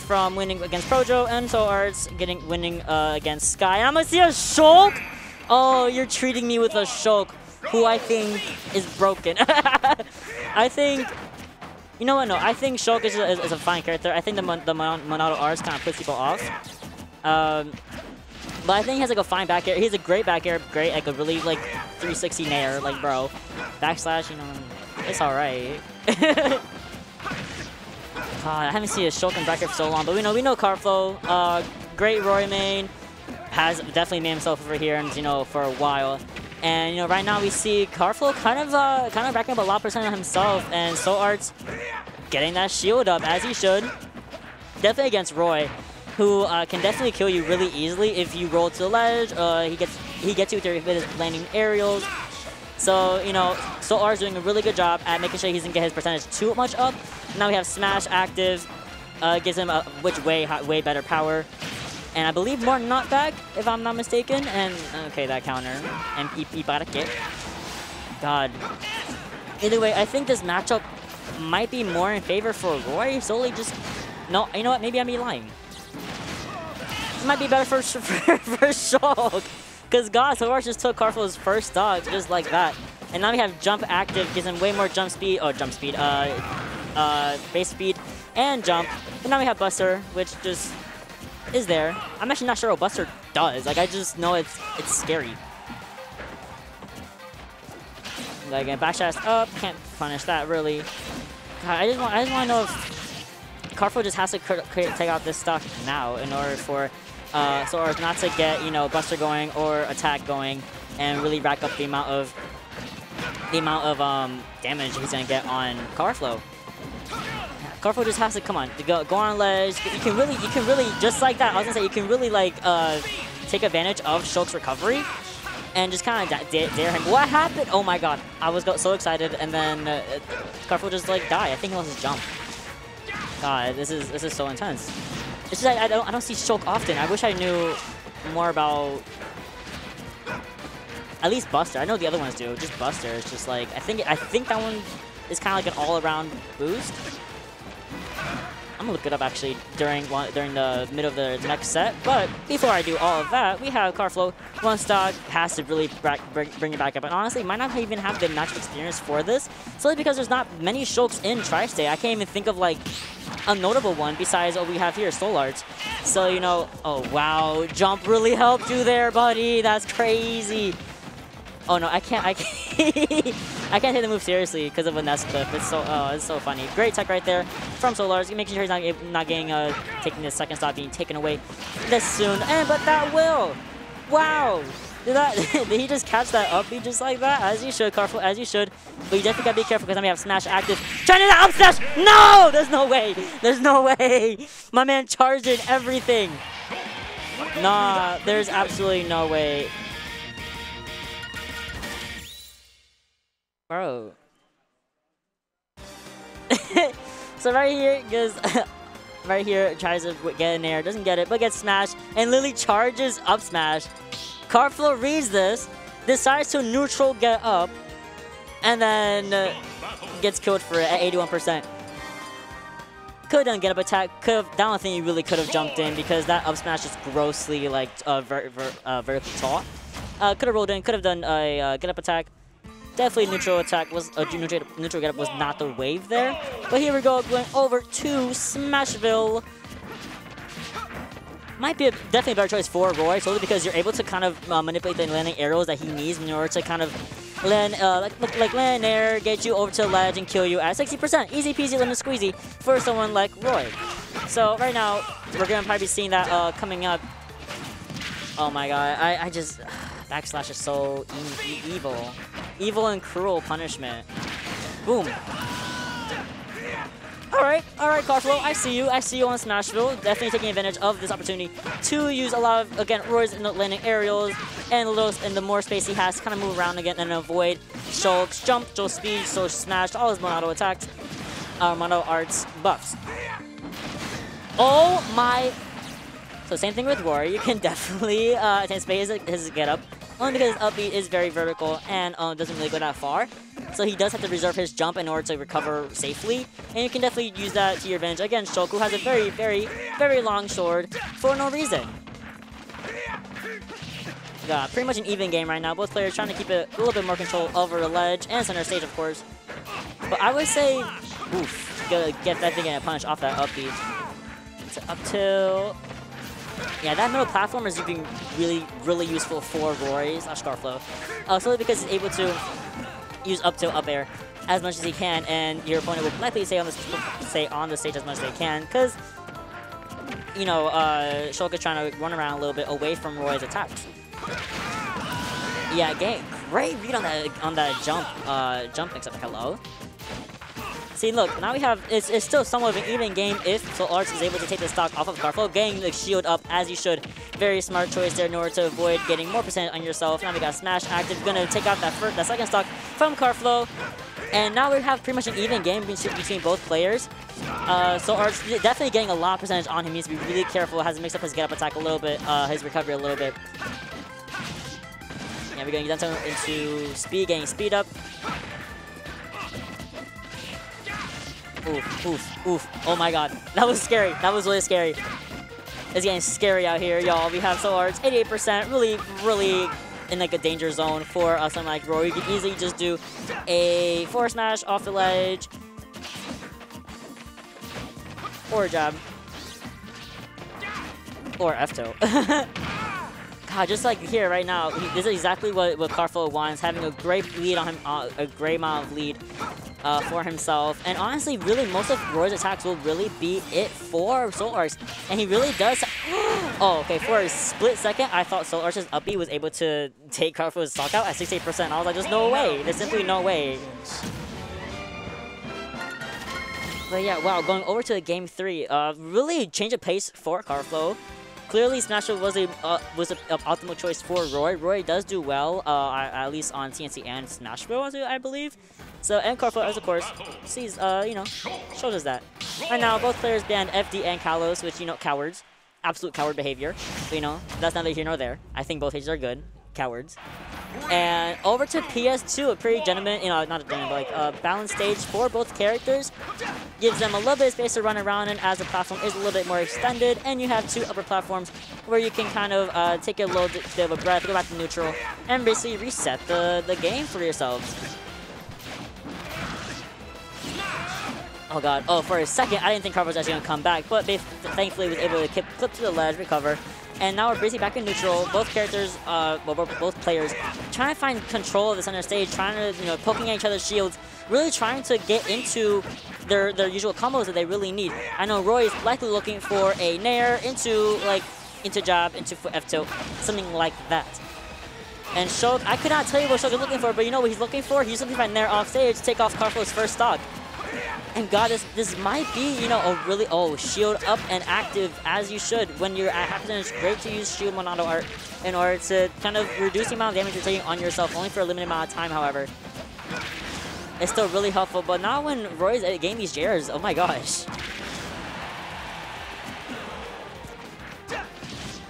from winning against Projo and SoulArts winning against Sky. And I'm gonna see a Shulk! Oh, you're treating me with a Shulk, who I think is broken. I think... You know what? No, I think Shulk is a fine character. I think the Monado R's kind of puts people off. But I think he has like a fine back air. He's a great back air, great, like a really like 360 nair, like bro. Backslash, you know, it's alright. God, I haven't seen a Shulk in back air for so long, but we know Karflo, great Roy main, has definitely made himself over here and for a while. And right now we see Karflo kind of racking up a lot of percent on himself, and SoulArts getting that shield up as he should. Definitely against Roy, who can definitely kill you really easily if you roll to the ledge. He gets you with his landing aerials. So, SoulArts doing a really good job at making sure he doesn't get his percentage too much up. Now we have Smash Active, gives him a way better power. And I believe more knockback, if I'm not mistaken. And, okay, that counter. And Ibarake. God. Either way, I think this matchup might be more in favor for Roy. Solely just, no, you know what, maybe I'm lying. This might be better for Shulk. Because God, SoulArts just took Karflo's first stock, just like that. And now we have Jump Active, gives him way more base speed and jump. And now we have Buster, which just is there. I'm actually not sure what Buster does. Like, I just know it's scary. Like, and backslash up, can't punish that really. God, I just want to know if Karflo just has to take out this stock now in order for SoulArts not to get Buster going or attack going, and really rack up the amount of damage he's gonna get on Karflo. Karflo just has to go on ledge. You can really just like that. I was gonna say you can really like take advantage of Shulk's recovery and just kind of dare him. What happened? Oh my God! I was so excited, and then Karflo just like died. I think he lost his jump. God, this is so intense. It's just I don't see Shulk often. I wish I knew more about at least Buster. I know the other ones do. Just Buster. It's just like I think that one is kind of like an all-around boost. I'm gonna look it up actually during the middle of the next set. But before I do all of that, we have Karflo. One stock has to really bring it back up. And honestly, might not even have the match experience for this. Solely because there's not many Shulks in Tri-State. I can't even think of like a notable one besides what we have here, SoulArts. So oh wow, jump really helped you there, buddy. That's crazy. Oh no, I can't I can't take the move seriously because of Vanessa clip. It's so funny. Great tech right there from SoulArts, making sure he's not getting taking the second stop being taken away this soon. And but that will. Wow. Did he just catch that up? He just like that? As you should, Karflo, as you should. But you definitely gotta be careful because then we have Smash Active. Trying to up smash! No! There's no way! There's no way! My man charged in everything. Nah, there's absolutely no way. Bro. So right here goes... right here, tries to get in there, doesn't get it, but gets smashed, and Lily charges up smash. Karflo reads this, decides to neutral get up, and then gets killed for it at 81%. Could have done get up attack, could have, that one thing you really could have jumped in because that up smash is grossly like vertically tall. Could have rolled in, could have done a get up attack. Definitely neutral attack was neutral get up was not the wave there. But here we go, going over to Smashville. Might be definitely a better choice for Roy, solely because you're able to kind of manipulate the landing aerials that he needs in order to kind of land, land air, get you over to the ledge and kill you at 60%. Easy peasy, lemon squeezy for someone like Roy. So right now, we're gonna probably be seeing that coming up. Oh my God, I just, backslash is so evil. Evil and cruel punishment. Boom. All right, Karflo, I see you on Smashville. Definitely taking advantage of this opportunity to use a lot of, again, Roy's in the landing aerials and the more space he has to kind of move around again and avoid Shulk's jump, Shulk's speed, Shulk's smash, all his Monado attacks, Monado R's buffs. Oh my... So same thing with Roy. You can definitely anticipate his get up, only because his upbeat is very vertical and doesn't really go that far. so he does have to reserve his jump in order to recover safely, and you can definitely use that to your advantage against Shulk, who has a very, very long sword for no reason. Yeah, pretty much an even game right now. Both players trying to keep it a little bit more control over the ledge and center stage, of course. But I would say, oof, get that thing and punish off that upbeat. So up tilt. Yeah, that middle platform is being really useful for Roy slash Karflo. Solely because he's able to use up tilt, up air as much as he can, and your opponent will likely stay on the stage as much as they can, because you know Shulk is trying to run around a little bit away from Roy's attacks. Yeah, great read on that jump mix up. Hello. See, look, now we have, it's still somewhat of an even game if SoulArts is able to take the stock off of Karflo, getting the shield up as you should. Very smart choice there in order to avoid getting more percentage on yourself. Now we got Smash Active, gonna take out that second stock from Karflo. And now we have pretty much an even game between both players. SoulArts definitely getting a lot of percentage on him. He needs to be really careful, has to mix up his get up attack a little bit, his recovery a little bit. Yeah, we're going to get into speed, getting speed up. Oof, oof, oof. Oh my god. That was scary. That was really scary. It's getting scary out here, y'all. We have SoulArts 88%. Really in like a danger zone for someone like Roy. You can easily just do a forward smash off the ledge. Or a jab. Or F-toe. God, just like here right now, this is exactly what Karflo wants, having a great lead on him, a great amount of lead. For himself, and honestly, really, most of Roy's attacks will really be it for SoulArts, and he really does. Oh, okay. For a split second, I thought SoulArts' up B was able to take Karflo's stock out at 68%. I was like, there's no way. There's simply no way. But yeah, wow. Going over to game three, really change of pace for Karflo. Clearly, Smashville was an optimal choice for Roy. Roy does do well, at least on TNC and Smashville, I believe. So, and Karflo, as of course, sees, you know, shows us that. Right now, both players banned FD and Kalos, which, you know, cowards. Absolute coward behavior. But, you know, that's neither here nor there. I think both pages are good. Cowards. And over to PS2, a pretty gentleman, you know, not a gentleman, but like a balanced stage for both characters. Gives them a little bit of space to run around in as the platform is a little bit more extended, and you have two upper platforms where you can kind of take a little bit of a breath, go back to neutral, and basically reset the game for yourselves. Oh god, oh, for a second, I didn't think Karflo was actually going to come back, but they thankfully was able to clip to the ledge, recover. And now we're basically back in neutral. Both characters, both players, trying to find control of the center stage, trying to, you know, poking at each other's shields, really trying to get into their usual combos that they really need. I know Roy is likely looking for a nair into jab, into F tilt, something like that. And Shulk, I could not tell you what Shulk is looking for, but you know what he's looking for? He's looking for a nair off stage to take off Karflo's first stock. And god, this might be, you know, a really, oh, shield up and active as you should when you're at half percent. It's great to use shield Monado art in order to kind of reduce the amount of damage you're taking on yourself, only for a limited amount of time, however. It's still really helpful, but not when Roy's getting these jars. Oh my gosh.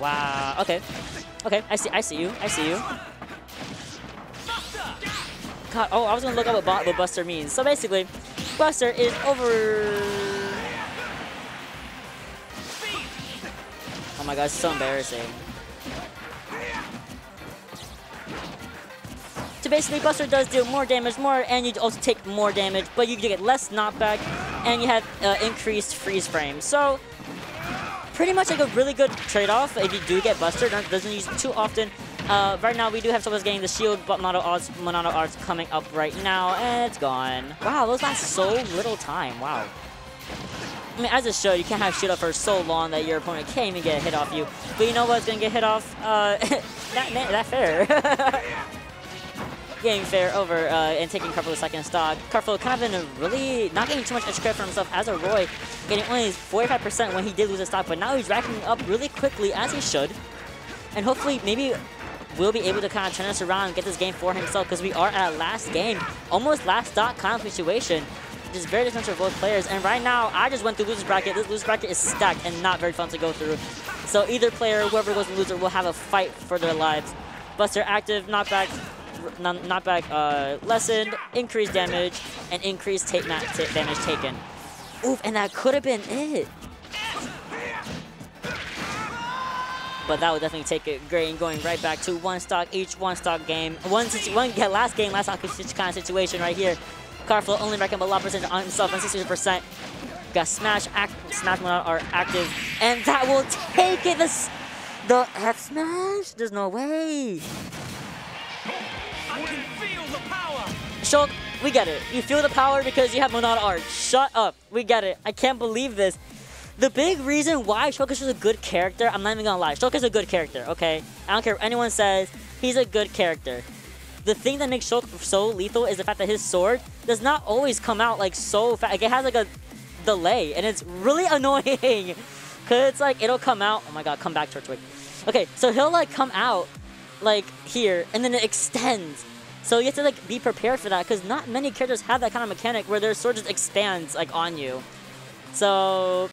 Wow, okay. Okay, I see you. God, oh, I was gonna look up what Buster means. So basically, Buster is over. Oh my god, it's so embarrassing. So basically, Buster does do more damage, and you also take more damage, but you get less knockback, and you have increased freeze frame. So pretty much like a really good trade-off if you do get Buster. Doesn't use it too often. Right now, we do have someone getting the shield, but Monado Arts coming up right now, and it's gone. Wow, those last so little time. Wow. I mean, as it should, you can't have shield up for so long that your opponent can't even get a hit off you. But you know what's going to get hit off? That fair. Getting fair over and taking Karflo's second stock. Karflo kind of in a really, not getting too much extra credit for himself as a Roy, getting only 45% when he did lose a stock, but now he's racking up really quickly, as he should. And hopefully, maybe we'll be able to kind of turn us around and get this game for himself, because we are at a last game, almost last stock kind of situation. Just very different for both players, and right now, I just went through loser's bracket. This loser's bracket is stacked and not very fun to go through. So either player, whoever goes loser, will have a fight for their lives. Buster active, knockback, knockback lessened, increased damage, and increased damage taken. Oof, and that could have been it. But that would definitely take it great and going right back to one stock each, one stock game. One last stock kind of situation right here. Karflo only racking up a lot of percentage on himself, 60%. Got Smash Monado are active, and that will take it. The F Smash? There's no way. I can feel the power. Shulk, we get it. You feel the power because you have Monado Art. Shut up. We get it. I can't believe this. The big reason why Shulk is just a good character, I'm not even gonna lie, Shulk is a good character, okay? I don't care what anyone says, he's a good character. The thing that makes Shulk so lethal is the fact that his sword does not always come out like so fast. Like, it has like a delay, and it's really annoying. Cause it's like, it'll come out, oh my god, come back Torchwick. Okay, so he'll like come out like here, and then it extends. So you have to like be prepared for that, cause not many characters have that kind of mechanic where their sword just expands like on you. So